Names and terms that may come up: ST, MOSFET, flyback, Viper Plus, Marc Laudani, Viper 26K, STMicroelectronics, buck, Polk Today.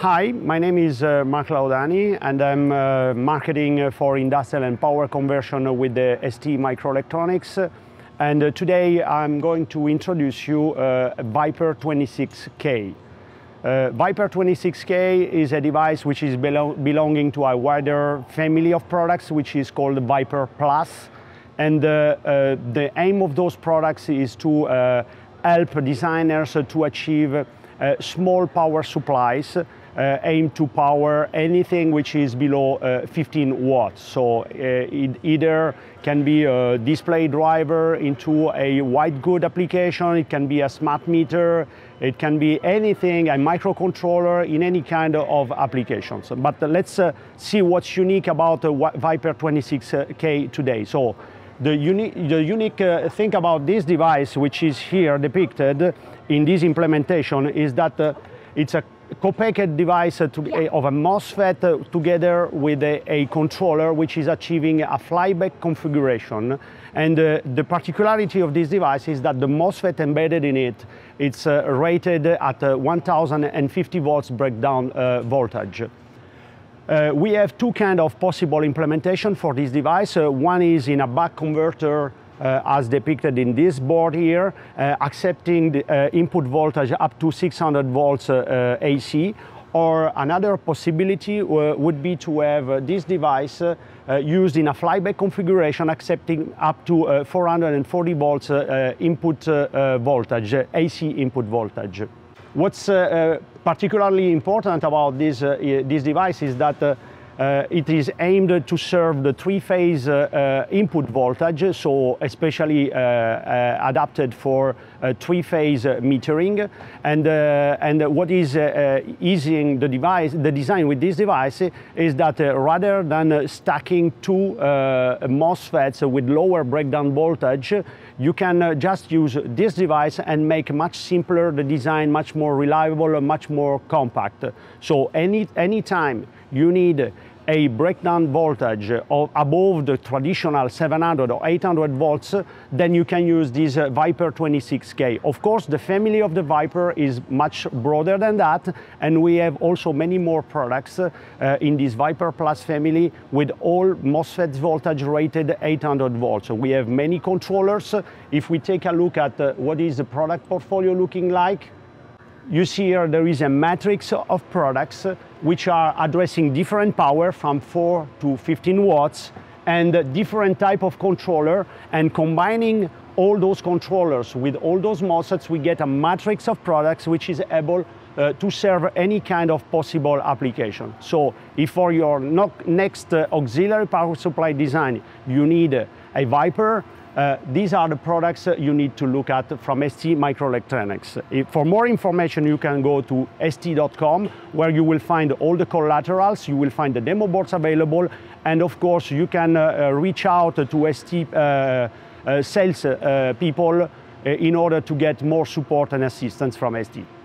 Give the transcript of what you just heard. Hi, my name is Marc Laudani, and I'm marketing for industrial and power conversion with the STMicroelectronics. And today I'm going to introduce you Viper 26K. Viper 26K is a device which is belonging to a wider family of products, which is called Viper Plus. And the aim of those products is to help designers to achieve small power supplies aimed to power anything which is below 15 watts. So it either can be a display driver into a white good application, it can be a smart meter, it can be anything, a microcontroller in any kind of applications. But let's see what's unique about Viper 26K today. So the unique thing about this device, which is here depicted in this implementation, is that it's a co-packaged device of a MOSFET together with a controller, which is achieving a flyback configuration. And the particularity of this device is that the MOSFET embedded in it, it's rated at 1050 volts breakdown voltage. We have two kinds of possible implementation for this device. One is in a buck converter, as depicted in this board here, accepting the input voltage up to 600 volts AC. Or another possibility would be to have this device used in a flyback configuration, accepting up to 440 volts input voltage, AC input voltage. What's particularly important about this device is that it is aimed to serve the three-phase input voltage, so especially adapted for three-phase metering. And what is easing the design with this device is that rather than stacking two MOSFETs with lower breakdown voltage, you can just use this device and make much simpler the design, much more reliable and much more compact. So any time you need a breakdown voltage of above the traditional 700 or 800 volts, then you can use this Viper 26K. Of course, the family of the Viper is much broader than that, and we have also many more products in this Viper Plus family with all MOSFETs voltage rated 800 volts. So we have many controllers. If we take a look at what is the product portfolio looking like, you see here there is a matrix of products which are addressing different power from 4 to 15 watts and different type of controller, and combining all those controllers with all those MOSFETs, we get a matrix of products which is able to serve any kind of possible application. So if for your next auxiliary power supply design you need a Viper, these are the products you need to look at from STMicroelectronics. For more information, you can go to st.com, where you will find all the collaterals, you will find the demo boards available, and of course you can reach out to ST sales people in order to get more support and assistance from ST.